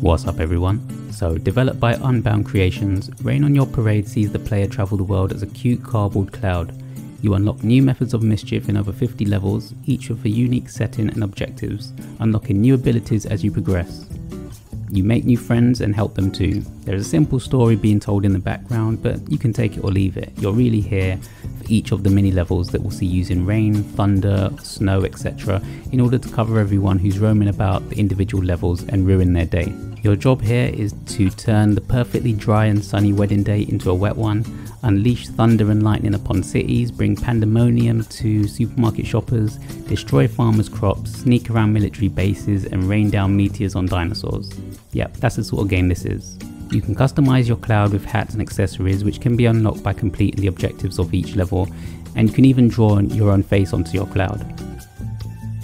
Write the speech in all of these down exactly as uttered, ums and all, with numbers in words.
What's up everyone? So developed by Unbound Creations, Rain on Your Parade sees the player travel the world as a cute cardboard cloud. You unlock new methods of mischief in over fifty levels, each with a unique setting and objectives, unlocking new abilities as you progress. You make new friends and help them too. There is a simple story being told in the background, but you can take it or leave it. You're really here for each of the mini levels that will see using rain, thunder, snow, et cetera in order to cover everyone who's roaming about the individual levels and ruin their day. Your job here is to turn the perfectly dry and sunny wedding day into a wet one, unleash thunder and lightning upon cities, bring pandemonium to supermarket shoppers, destroy farmers' crops, sneak around military bases and rain down meteors on dinosaurs. Yep, that's the sort of game this is. You can customize your cloud with hats and accessories which can be unlocked by completing the objectives of each level, and you can even draw your own face onto your cloud.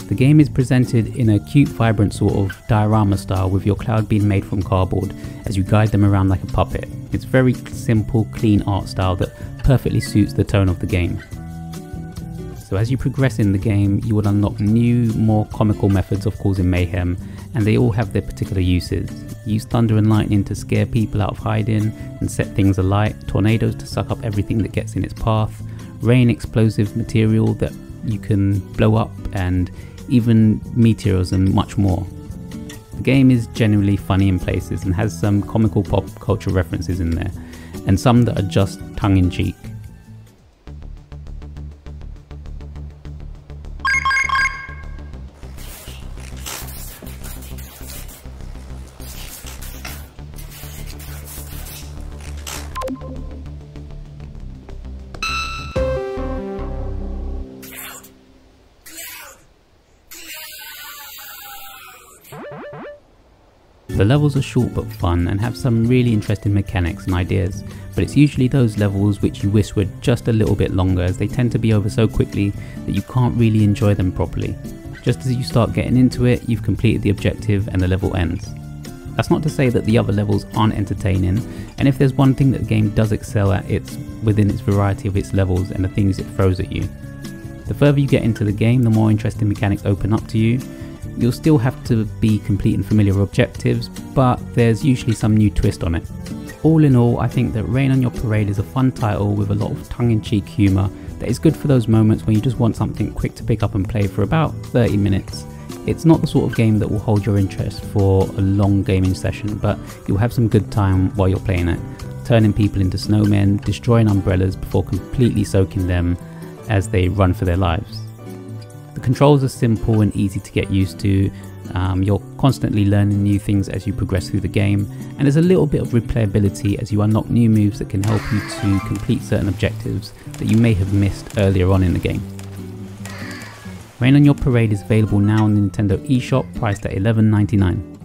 The game is presented in a cute, vibrant sort of diorama style with your cloud being made from cardboard as you guide them around like a puppet. It's very simple, clean art style that perfectly suits the tone of the game. So as you progress in the game, you will unlock new, more comical methods of causing mayhem, and they all have their particular uses. Use thunder and lightning to scare people out of hiding and set things alight, tornadoes to suck up everything that gets in its path, rain explosive material that you can blow up, and even meteors and much more. The game is generally funny in places and has some comical pop culture references in there, and some that are just tongue-in-cheek. The levels are short but fun and have some really interesting mechanics and ideas, but it's usually those levels which you wish were just a little bit longer, as they tend to be over so quickly that you can't really enjoy them properly. Just as you start getting into it, you've completed the objective and the level ends. That's not to say that the other levels aren't entertaining, and if there's one thing that the game does excel at, it's within its variety of its levels and the things it throws at you. The further you get into the game, the more interesting mechanics open up to you. You'll still have to be completing familiar objectives, but there's usually some new twist on it. All in all, I think that Rain on Your Parade is a fun title with a lot of tongue-in-cheek humour that is good for those moments when you just want something quick to pick up and play for about thirty minutes. It's not the sort of game that will hold your interest for a long gaming session, but you'll have some good time while you're playing it, turning people into snowmen, destroying umbrellas before completely soaking them as they run for their lives. The controls are simple and easy to get used to, um, you're constantly learning new things as you progress through the game, and there's a little bit of replayability as you unlock new moves that can help you to complete certain objectives that you may have missed earlier on in the game. Rain on Your Parade is available now on the Nintendo eShop, priced at eleven ninety-nine.